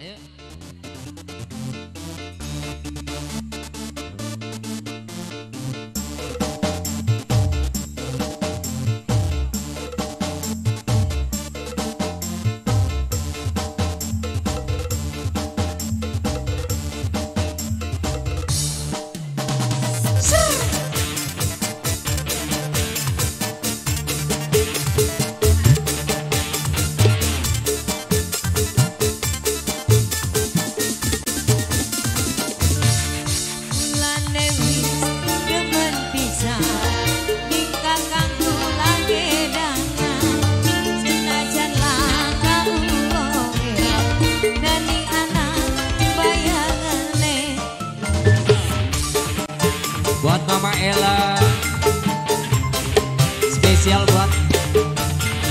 Ayo. Buat Mama Ella, spesial buat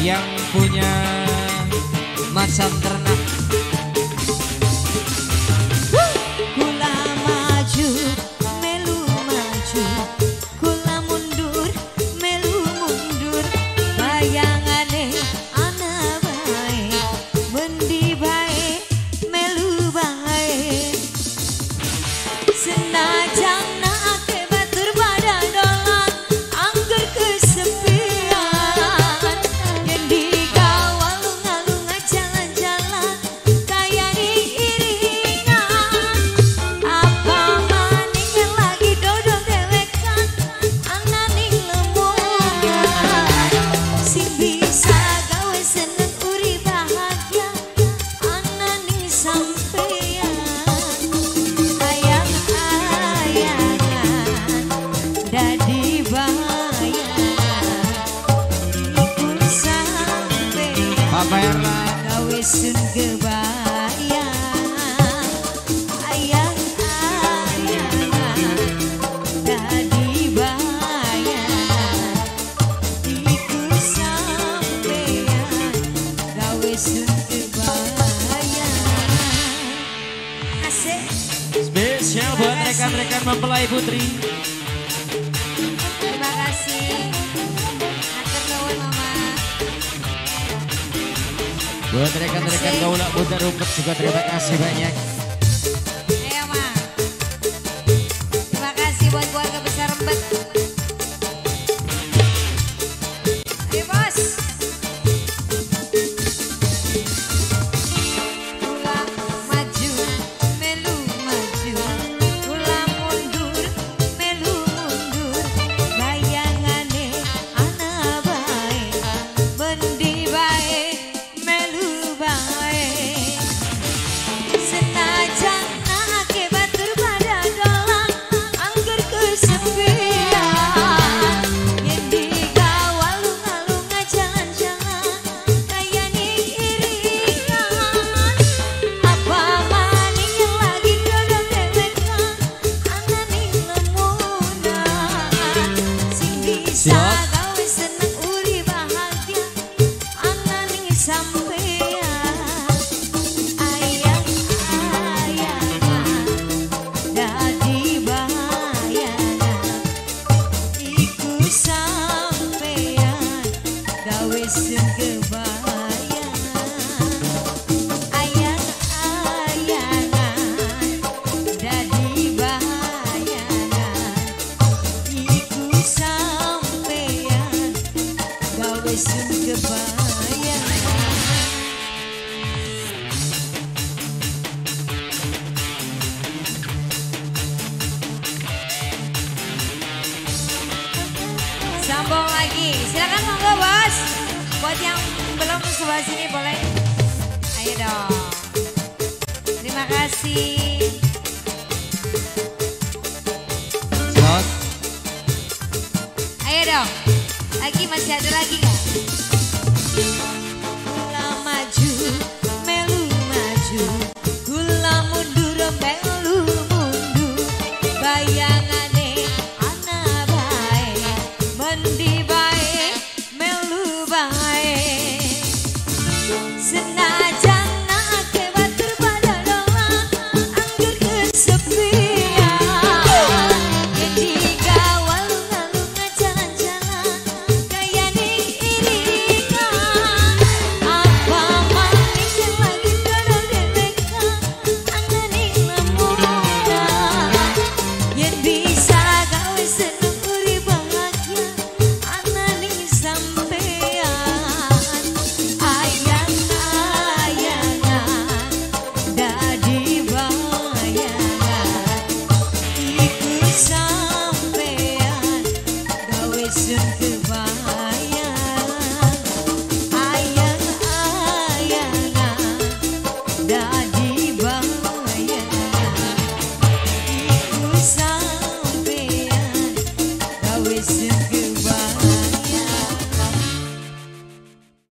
yang punya macam ternak. Kula maju, melu maju, kula mundur, melu mundur. Bayangane ana bae, mendi bae, melu bae. Senajan sun kebayang ayah ayah tadi bayang ikut sampean gawe sun kebayang. Asik spesial buat rekan-rekan mempelai putri. Terima kasih. Buat rekan-rekan kaula Bunda Rumput juga terima kasih banyak. Ayo, Ma. Terima kasih buat keluarga besar Rumput. Ayo, Bos. Kula maju, melu maju, kula mundur, melu mundur. Bayangane ana bae, bendi bae. Sambung lagi, silakan monggo Bos. Buat yang belum sebelah sini boleh. Ayo dong. Terima kasih. Bos. Ayo dong. Lagi masih ada lagi nggak? Maju, melu maju.